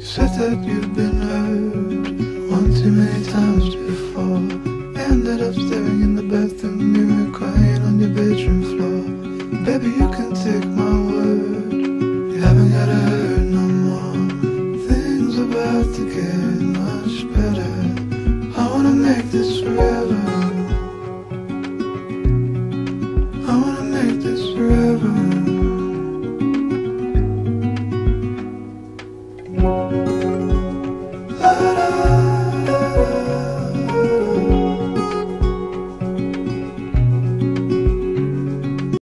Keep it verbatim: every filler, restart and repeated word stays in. Said that you've been hurt one too many times before. Ended up staring in the bathroom mirror, crying on your bedroom floor. Baby, you can take my word, you haven't gotta hurt no more. Things about to get much better. I wanna make this forever.